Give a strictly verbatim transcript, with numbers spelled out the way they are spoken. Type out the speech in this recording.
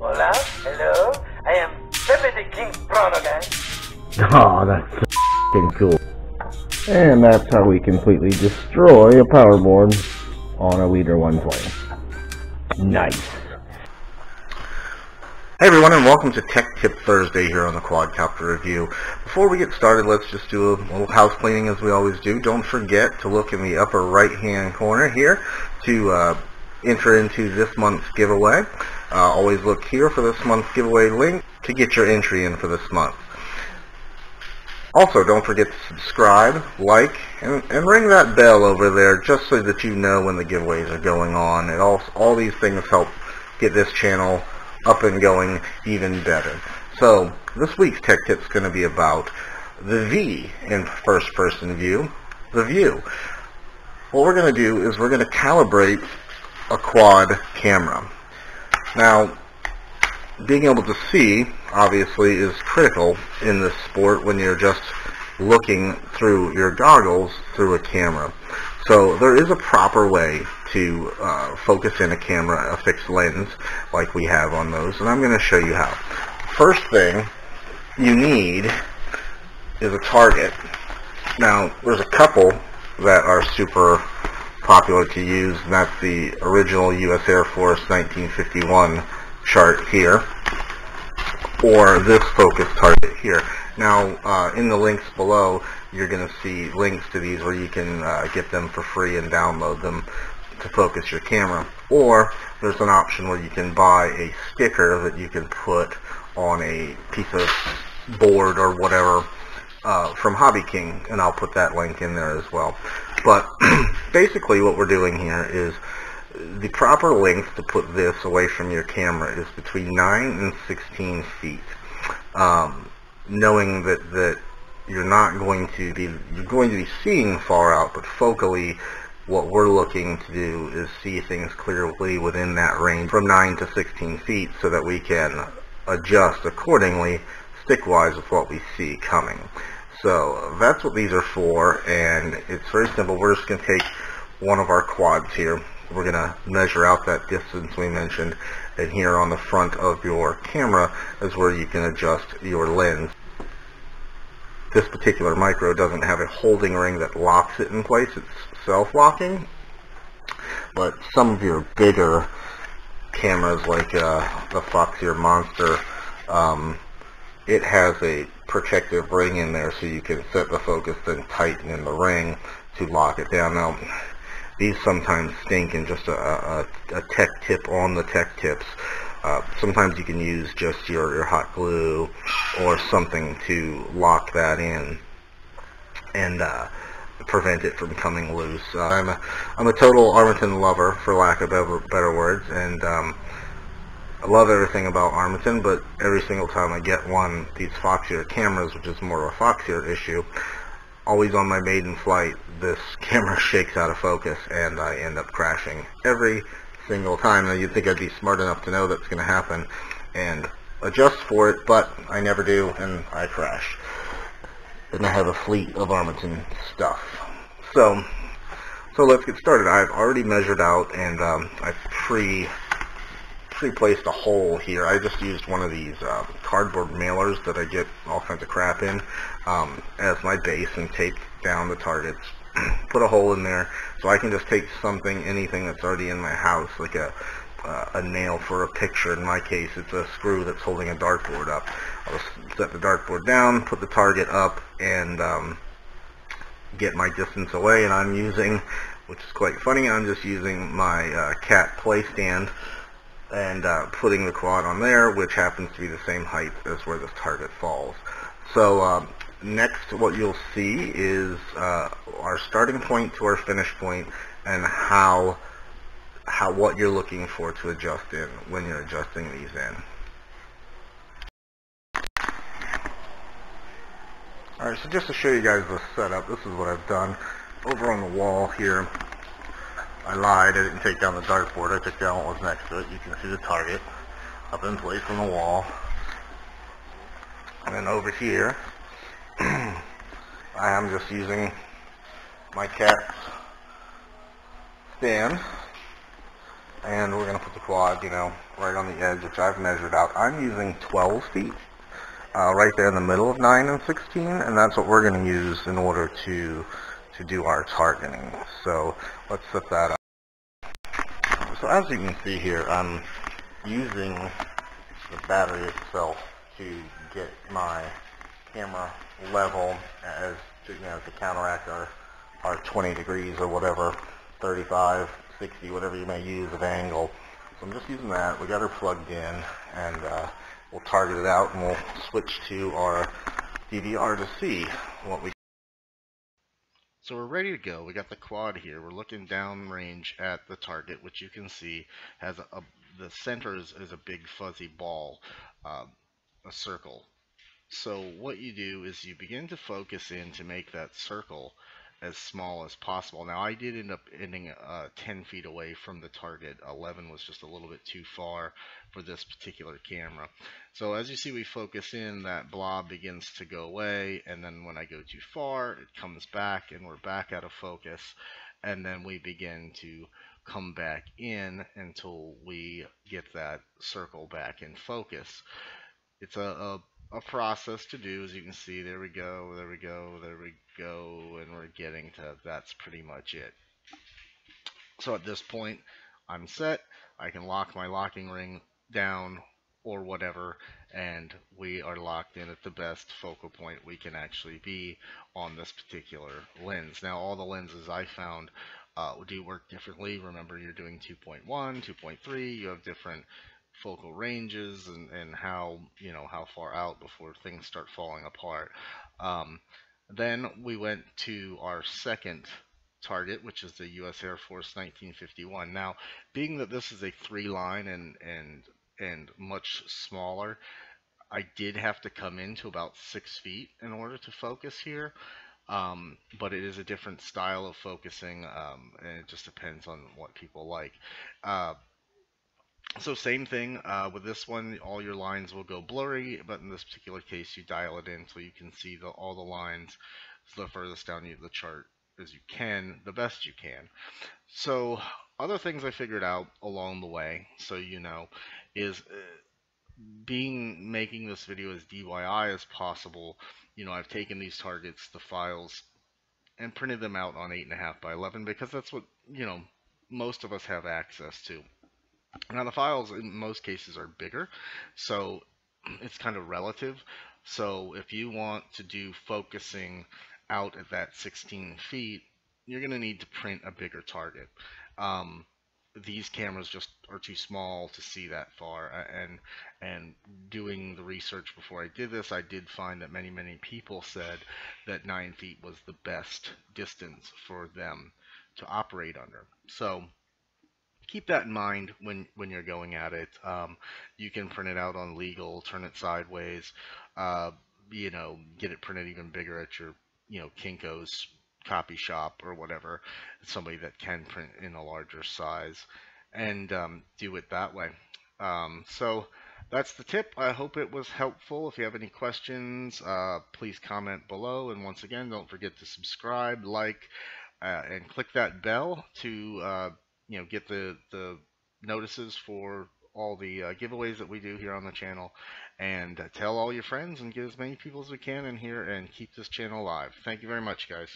Hola, hello, I am Freddy King Prono, guys. Oh, that's so cool. And that's how we completely destroy a power board on a Leader one twenty. Nice. Hey everyone, and welcome to Tech Tip Thursday here on the Quadcopter Review. Before we get started, let's just do a little house cleaning as we always do. Don't forget to look in the upper right-hand corner here to uh, enter into this month's giveaway. Uh, always look here for this month's giveaway link to get your entry in for this month. Also, don't forget to subscribe, like, and, and ring that bell over there just so that you know when the giveaways are going on. It all, all these things help get this channel up and going even better. So this week's tech tip is going to be about the V in first-person view, the view. What we're going to do is we're going to calibrate a quad camera. Now, being able to see, obviously, is critical in this sport when you're just looking through your goggles through a camera. So there is a proper way to uh, focus in a camera, a fixed lens, like we have on those, and I'm going to show you how. First thing you need is a target. Now, there's a couple that are super popular to use, and that's the original U S Air Force nineteen fifty-one chart here, or this focus target here. Now, uh, in the links below, you're going to see links to these where you can uh, get them for free and download them to focus your camera. Or there's an option where you can buy a sticker that you can put on a piece of board or whatever uh, from Hobby King, and I'll put that link in there as well. But basically what we're doing here is the proper length to put this away from your camera is between nine and sixteen feet. Um, knowing that, that you're not going to be, you're going to be seeing far out, but focally what we're looking to do is see things clearly within that range from nine to sixteen feet so that we can adjust accordingly stick-wise with what we see coming. So that's what these are for, and it's very simple. We're just going to take one of our quads here. We're going to measure out that distance we mentioned, and here on the front of your camera is where you can adjust your lens. This particular micro doesn't have a holding ring that locks it in place. It's self-locking, but some of your bigger cameras like uh, the Foxeer Monster, um, it has a protective ring in there so you can set the focus and tighten in the ring to lock it down. Now, these sometimes stink, and just a, a, a tech tip on the tech tips. Uh, sometimes you can use just your, your hot glue or something to lock that in and uh, prevent it from coming loose. Uh, I'm, a, I'm a total Armattan lover, for lack of better, better words, and um, I love everything about Armattan, but every single time I get one, these Foxeer cameras, which is more of a Foxeer issue, always on my maiden flight, this camera shakes out of focus and I end up crashing every single time. Now, you'd think I'd be smart enough to know that's going to happen and adjust for it, but I never do, and I crash. And I have a fleet of Armattan stuff. So, so let's get started. I've already measured out, and um, I've pre, pre-placed a hole here. I just used one of these uh, cardboard mailers that I get all kinds of crap in um, as my base and tape down the targets. Put a hole in there so I can just take something, anything that's already in my house, like a, uh, a nail for a picture. In my case, it's a screw that's holding a dartboard up. I'll just set the dartboard down, put the target up, and um, get my distance away. And I'm using, which is quite funny, I'm just using my uh, cat play stand and uh, putting the quad on there, which happens to be the same height as where this target falls. So um, next, what you'll see is uh, our starting point to our finish point, and how how what you're looking for to adjust in when you're adjusting these in. All right, so just to show you guys the setup, this is what I've done. Over on the wall here, I lied. I didn't take down the dartboard. I took down what was next to it. You can see the target up in place on the wall, and then over here, I am just using my cat's stand and we're going to put the quad, you know, right on the edge, which I've measured out. I'm using twelve feet, uh, right there in the middle of nine and sixteen, and that's what we're going to use in order to to do our targeting. So let's set that up. So as you can see here, I'm using the battery itself to get my camera level as to, you know, to counteract our, our twenty degrees or whatever, thirty-five, sixty, whatever you may use of angle. So I'm just using that. We got her plugged in, and uh, we'll target it out, and we'll switch to our D V R to see what we. So we're ready to go. We got the quad here. We're looking downrange at the target, which you can see has a, a the center is, is a big fuzzy ball, um, a circle. So what you do is you begin to focus in to make that circle as small as possible. Now I did end up ending uh, ten feet away from the target. eleven was just a little bit too far for this particular camera. So as you see, we focus in, that blob begins to go away, and then when I go too far, it comes back and we're back out of focus, and then we begin to come back in until we get that circle back in focus. It's a, a a process to do, as you can see. There we go, there we go, there we go, and we're getting to, that's pretty much it. So at this point, I'm set. I can lock my locking ring down or whatever, and we are locked in at the best focal point we can actually be on this particular lens. Now all the lenses I found uh, do work differently. Remember, you're doing two point one, two point three, you have different focal ranges and, and how, you know, how far out before things start falling apart. Um, then we went to our second target, which is the U S Air Force nineteen fifty-one. Now, being that this is a three line and, and, and much smaller, I did have to come in to about six feet in order to focus here. Um, but it is a different style of focusing, um, and it just depends on what people like. Uh, So same thing uh, with this one, all your lines will go blurry, but in this particular case you dial it in so you can see the, all the lines the furthest down the chart as you can, the best you can. So other things I figured out along the way, so you know, is uh, being making this video as D I Y as possible. You know, I've taken these targets, the files, and printed them out on eight and a half by eleven because that's what, you know, most of us have access to. Now the files in most cases are bigger, so it's kind of relative. So if you want to do focusing out at that sixteen feet, you're going to need to print a bigger target. Um, these cameras just are too small to see that far, and and doing the research before I did this, I did find that many, many people said that nine feet was the best distance for them to operate under. So keep that in mind when when you're going at it. Um, you can print it out on legal, turn it sideways, uh, you know, get it printed even bigger at your, you know, Kinko's copy shop or whatever. It's somebody that can print in a larger size, and um, do it that way. Um, so that's the tip. I hope it was helpful. If you have any questions, uh, please comment below. And once again, don't forget to subscribe, like, uh, and click that bell to uh, you know, get the, the notices for all the uh, giveaways that we do here on the channel, and uh, tell all your friends and get as many people as we can in here and keep this channel alive. Thank you very much, guys.